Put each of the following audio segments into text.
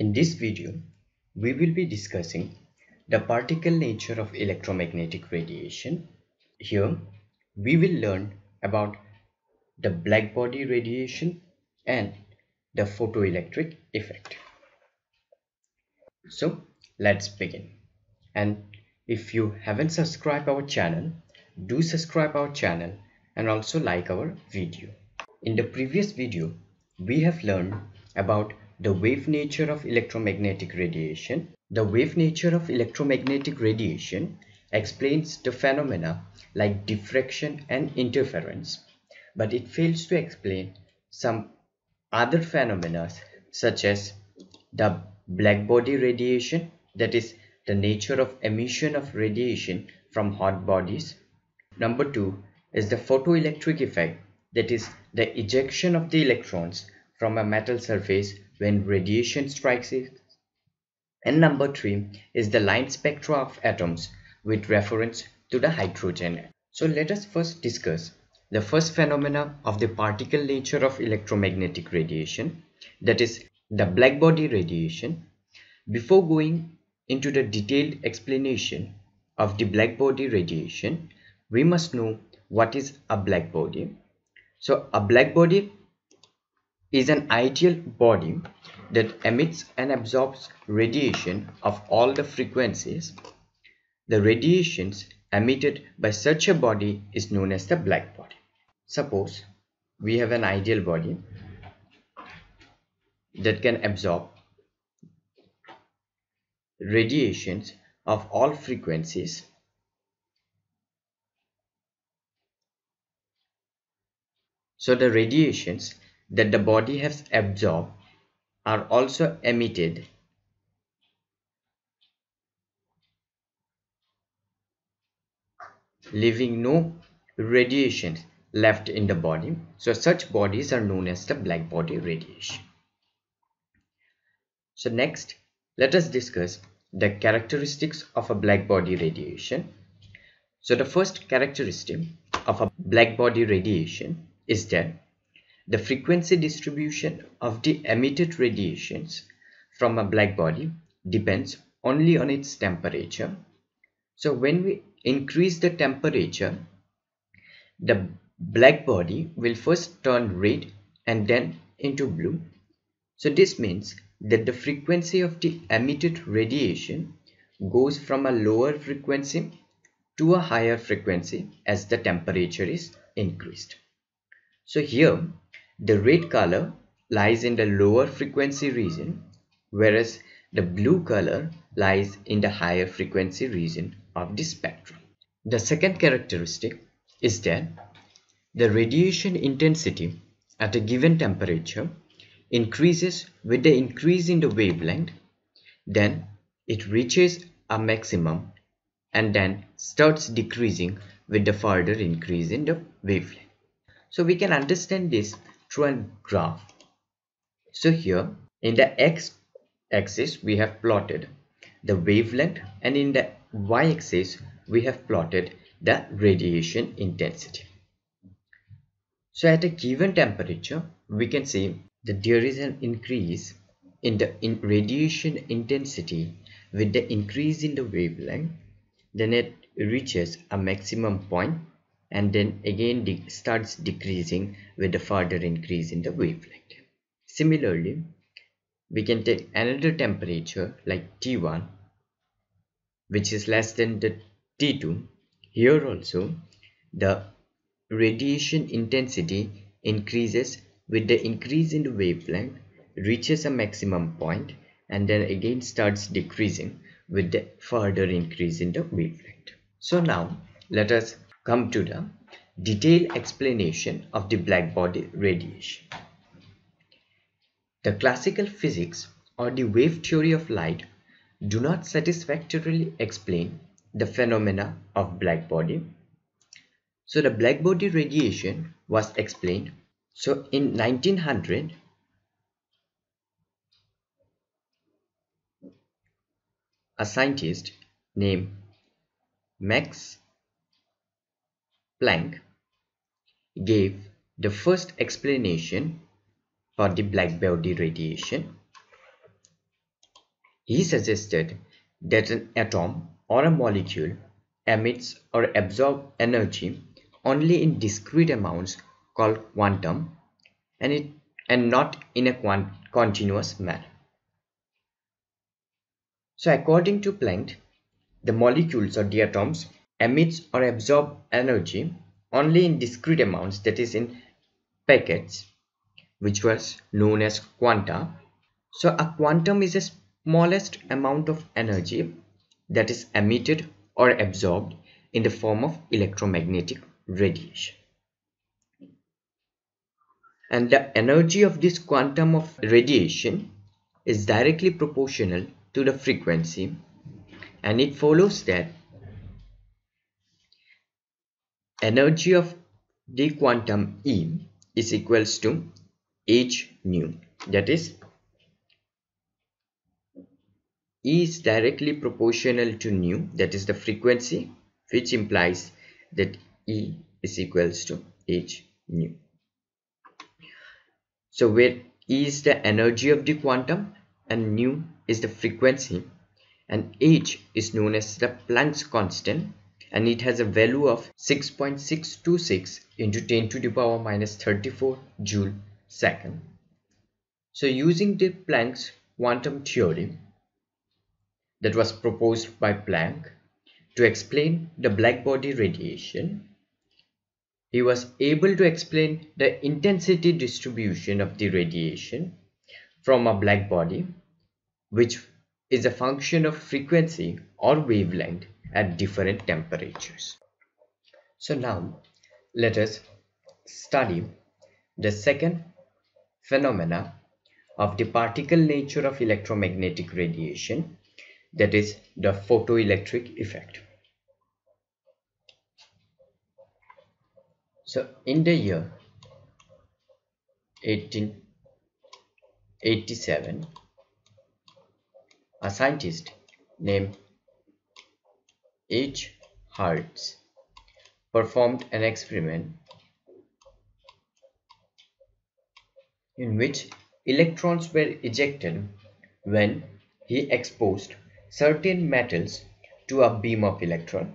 In this video, we will be discussing the particle nature of electromagnetic radiation. Here, we will learn about the blackbody radiation and the photoelectric effect. So, let's begin. And if you haven't subscribed our channel, do subscribe our channel and also like our video. In the previous video, we have learned about the wave nature of electromagnetic radiation. The wave nature of electromagnetic radiation explains the phenomena like diffraction and interference, but it fails to explain some other phenomena such as the blackbody radiation, that is the nature of emission of radiation from hot bodies. Number 2 is the photoelectric effect, that is the ejection of the electrons from a metal surface when radiation strikes it. And number 3 is the line spectra of atoms with reference to the hydrogen. So let us first discuss the first phenomena of the particle nature of electromagnetic radiation, that is the blackbody radiation. Before going into the detailed explanation of the blackbody radiation, we must know what is a blackbody. So a blackbody is an ideal body that emits and absorbs radiation of all the frequencies. The radiations emitted by such a body is known as the black body. Suppose we have an ideal body that can absorb radiations of all frequencies . So the radiations that the body has absorbed are also emitted leaving no radiation left in the body. So such bodies are known as the blackbody radiation. So next, let us discuss the characteristics of a blackbody radiation. So the first characteristic of a blackbody radiation is that the frequency distribution of the emitted radiations from a black body depends only on its temperature. So when we increase the temperature, the black body will first turn red and then into blue. So this means that the frequency of the emitted radiation goes from a lower frequency to a higher frequency as the temperature is increased. So here, the red color lies in the lower frequency region, whereas the blue color lies in the higher frequency region of the spectrum. The second characteristic is that the radiation intensity at a given temperature increases with the increase in the wavelength, then it reaches a maximum and then starts decreasing with the further increase in the wavelength. So we can understand this through a graph. So here in the x-axis we have plotted the wavelength and in the y-axis we have plotted the radiation intensity. So at a given temperature we can see that there is an increase in the radiation intensity with the increase in the wavelength, then it reaches a maximum point and then again starts decreasing with the further increase in the wavelength. Similarly, we can take another temperature like T1, which is less than the T2. Here also, the radiation intensity increases with the increase in the wavelength, reaches a maximum point, and then again starts decreasing with the further increase in the wavelength. So now, let us come to the detailed explanation of the blackbody radiation. The classical physics or the wave theory of light do not satisfactorily explain the phenomena of blackbody. So the blackbody radiation was explained. So in 1900, a scientist named Max Planck gave the first explanation for the blackbody radiation. He suggested that an atom or a molecule emits or absorbs energy only in discrete amounts called quantum and not in a continuous manner. So according to Planck, the molecules or the atoms emits or absorb energy only in discrete amounts, that is in packets, which was known as quanta. So a quantum is a smallest amount of energy that is emitted or absorbed in the form of electromagnetic radiation. And the energy of this quantum of radiation is directly proportional to the frequency, and it follows that energy of the quantum E is equals to h nu, that is E is directly proportional to nu, that is the frequency, which implies that E is equals to h nu. So where E is the energy of the quantum and nu is the frequency, and h is known as the Planck's constant, and it has a value of 6.626 into 10 to the power minus 34 joule second. So using the Planck's quantum theory that was proposed by Planck to explain the black body radiation, he was able to explain the intensity distribution of the radiation from a black body, which is a function of frequency or wavelength at different temperatures. So now let us study the second phenomena of the particle nature of electromagnetic radiation, that is the photoelectric effect. So in the year 1887, a scientist named H. Hertz performed an experiment in which electrons were ejected when he exposed certain metals to a beam of electron.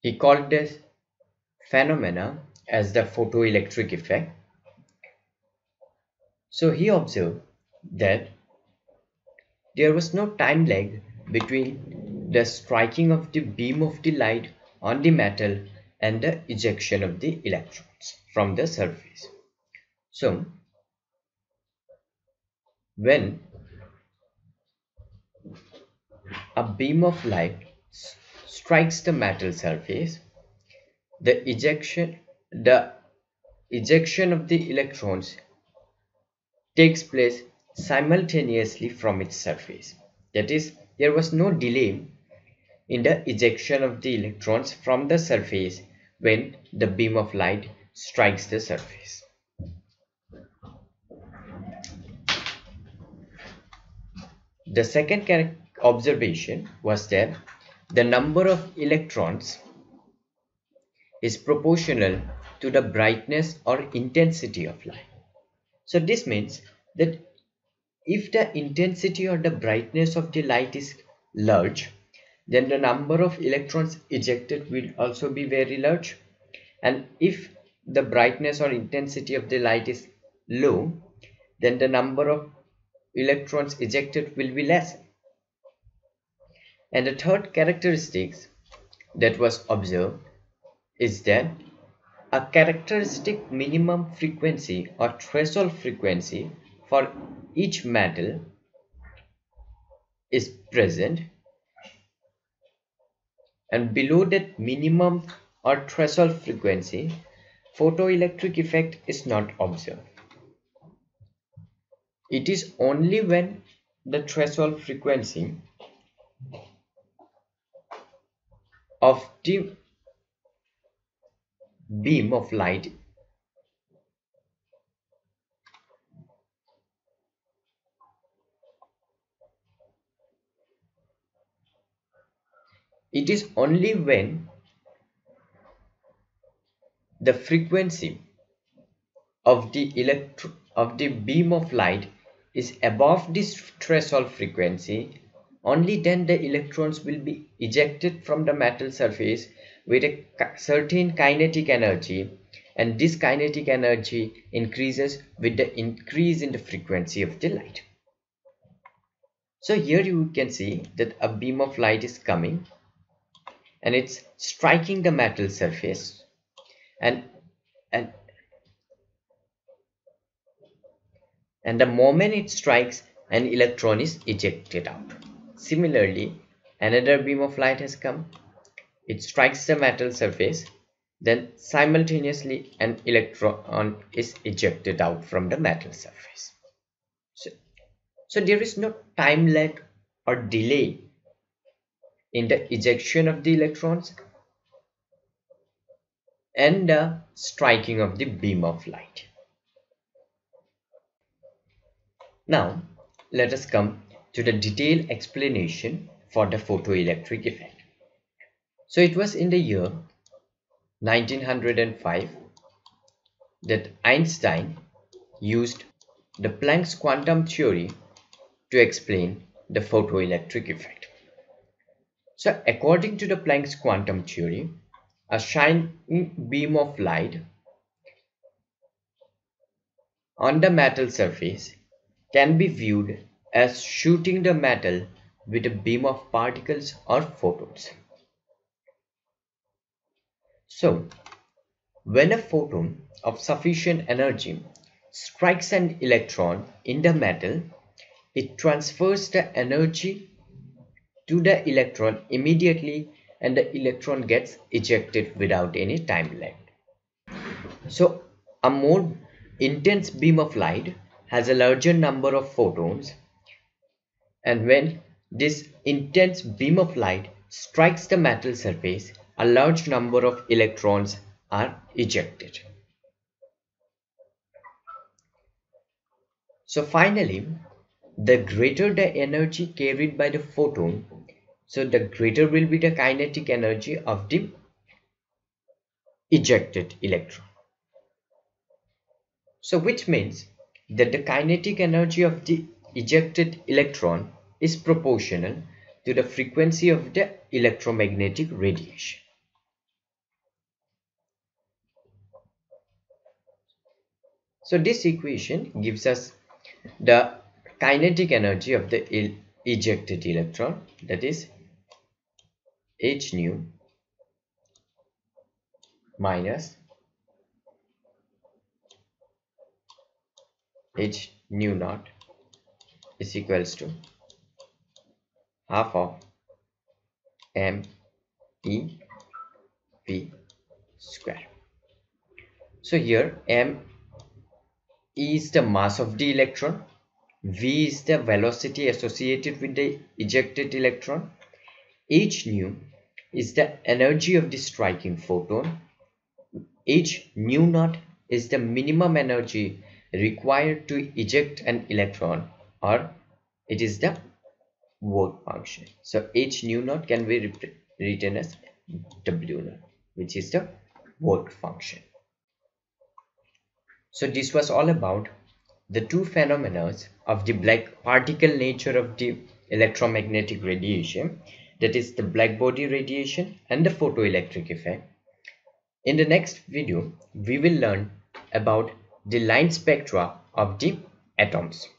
He called this phenomena as the photoelectric effect. So he observed that there was no time lag between the striking of the beam of the light on the metal and the ejection of the electrons from the surface. So when a beam of light strikes the metal surface, the ejection of the electrons takes place simultaneously from its surface. That is, there was no delay in the ejection of the electrons from the surface when the beam of light strikes the surface. The second observation was that the number of electrons is proportional to the brightness or intensity of light. So this means that if the intensity or the brightness of the light is large, then the number of electrons ejected will also be very large, and if the brightness or intensity of the light is low, then the number of electrons ejected will be less. And the third characteristic that was observed is that a characteristic minimum frequency or threshold frequency for each metal is present, and below that minimum or threshold frequency, photoelectric effect is not observed. It is only when the threshold frequency of the beam of light the frequency of the beam of light is above this threshold frequency, only then the electrons will be ejected from the metal surface with a certain kinetic energy, and this kinetic energy increases with the increase in the frequency of the light. So here you can see that a beam of light is coming and it's striking the metal surface, and the moment it strikes, an electron is ejected out. Similarly, another beam of light has come, it strikes the metal surface, then simultaneously an electron is ejected out from the metal surface. So there is no time lag or delay in the ejection of the electrons and the striking of the beam of light. Now let us come to the detailed explanation for the photoelectric effect. So it was in the year 1905 that Einstein used the Planck's quantum theory to explain the photoelectric effect. So according to the Planck's quantum theory, a shining beam of light on the metal surface can be viewed as shooting the metal with a beam of particles or photons. So, when a photon of sufficient energy strikes an electron in the metal, it transfers the energy to the electron immediately, and the electron gets ejected without any time lag. So a more intense beam of light has a larger number of photons, and when this intense beam of light strikes the metal surface, a large number of electrons are ejected. So finally, the greater the energy carried by the photon, so the greater will be the kinetic energy of the ejected electron. So which means that the kinetic energy of the ejected electron is proportional to the frequency of the electromagnetic radiation. So this equation gives us the kinetic energy of the ejected electron, that is h nu minus h nu naught is equals to half of m e p square. So here m is the mass of the electron, v is the velocity associated with the ejected electron, h nu is the energy of the striking photon, h nu naught is the minimum energy required to eject an electron, or it is the work function. So h nu naught can be written as w naught, which is the work function. So this was all about the two phenomena of the black particle nature of the electromagnetic radiation, that is the black body radiation and the photoelectric effect. In the next video, we will learn about the line spectra of the atoms.